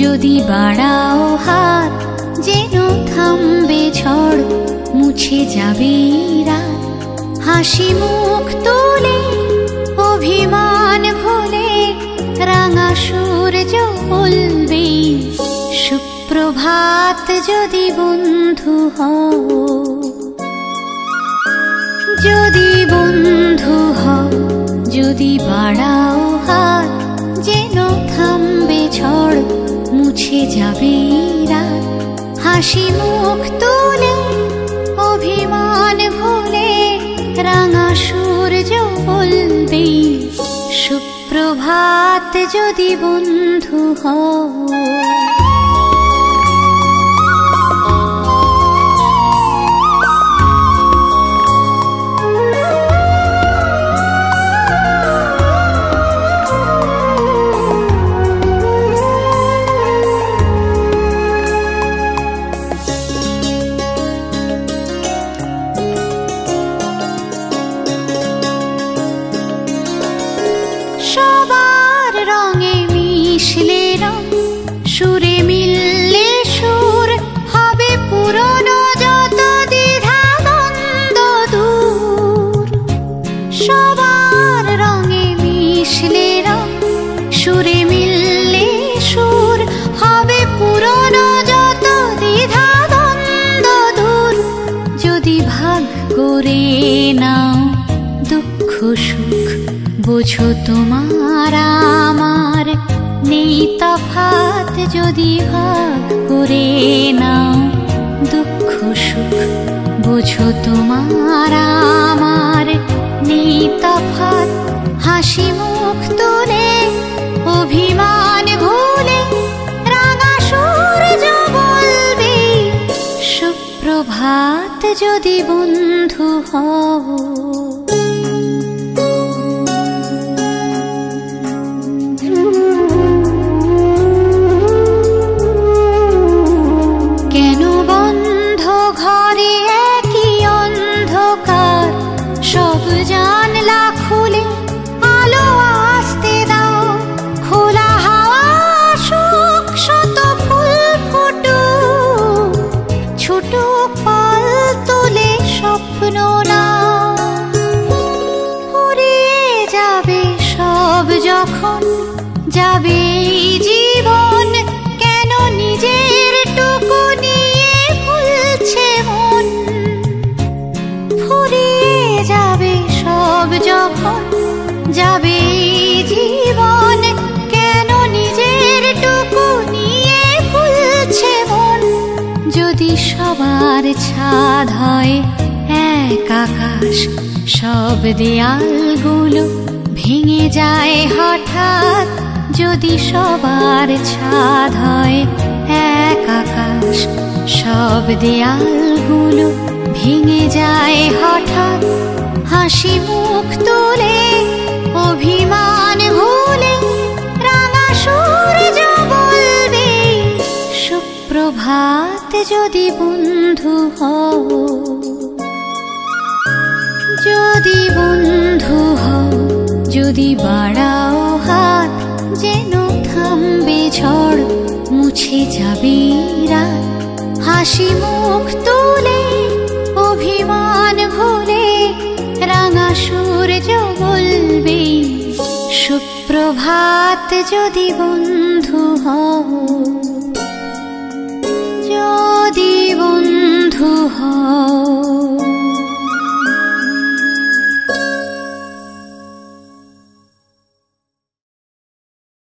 जोदी बाड़ाओ हाथ जेनो थामबे झड़ मुछे जाबे रात हासि मुख तुले अभिमान भुले रांगा सूरज उलबे सुप्रभात जोदी बंधु हओ। जोदी बंधु हओ जोदी बाड़ाओ हाथ जेनो थामबे झड़ मुछे जाबे रात हासि मुख तुले अभिमान भुले रांगा सूरज उलबे सुप्रभात जोदी बंधु हओ। बुझो तुम्हार आमार नेई तफात जोदी भाग करे नाओ दुख सुख बुझो तुम्हार आमार नेई तफात हासि मुख तुले अभिमान भुले रागा सूरज बोलबे सुप्रभात जोदी बंधु हओ। सबार छाद हय एक आकाश सब देयालगुलो भेंगे जाए हठात् जोदी सबार छाद हय एक आकाश सब देयालगुलो भेंगे जाए हठात् हासि मुख तुले अभिमान भुले रांगा सूरज बोलबे सुप्रभात जोदी बंधु हओ। जोदी बंधु हओ जोदी बाड़ाओ हाथ जेनो थामबे झड़ मुछे जाबे रात हासि मुख तुले अभिमान भुले रांगा सूरज बोलबे सुप्रभात जोदी बंधु हओ। जोदी बंधु हओ।